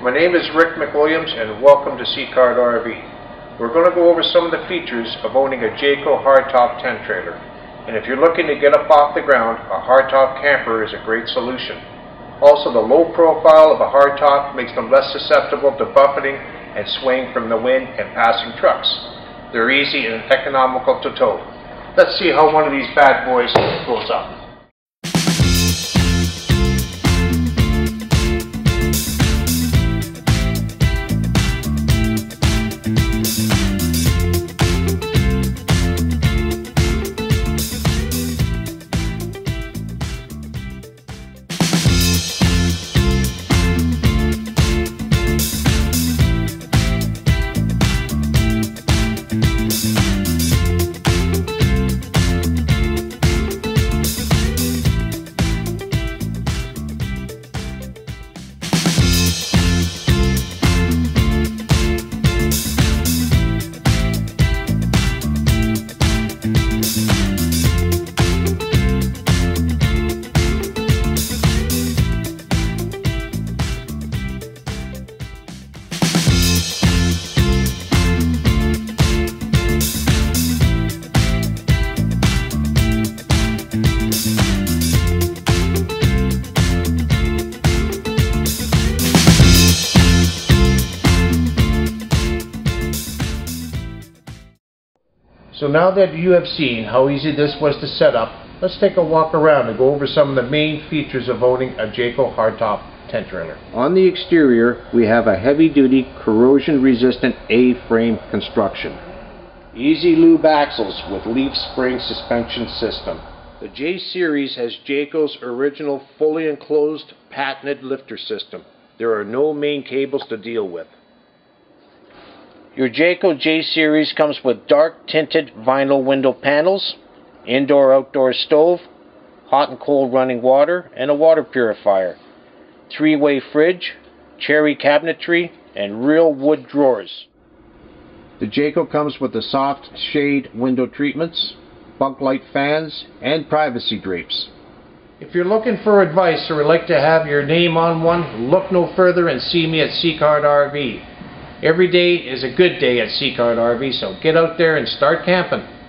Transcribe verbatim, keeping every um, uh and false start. My name is Rick McWilliams and welcome to Sicard R V. We're going to go over some of the features of owning a Jayco hardtop tent trailer. And if you're looking to get up off the ground, a hardtop camper is a great solution. Also, the low profile of a hardtop makes them less susceptible to buffeting and swaying from the wind and passing trucks. They're easy and economical to tow. Let's see how one of these bad boys goes up. So now that you have seen how easy this was to set up, let's take a walk around and go over some of the main features of owning a Jayco hardtop tent trailer. On the exterior, we have a heavy-duty, corrosion-resistant A-frame construction. Easy lube axles with leaf spring suspension system. The Jay Series has Jayco's original fully enclosed patented lifter system. There are no main cables to deal with. Your Jayco Jay Series comes with dark tinted vinyl window panels, indoor-outdoor stove, hot and cold running water, and a water purifier, three-way fridge, cherry cabinetry, and real wood drawers. The Jayco comes with the soft shade window treatments, bunk light fans, and privacy drapes. If you're looking for advice or would like to have your name on one, look no further and see me at Sicard R V. Every day is a good day at Sicard R V, so get out there and start camping.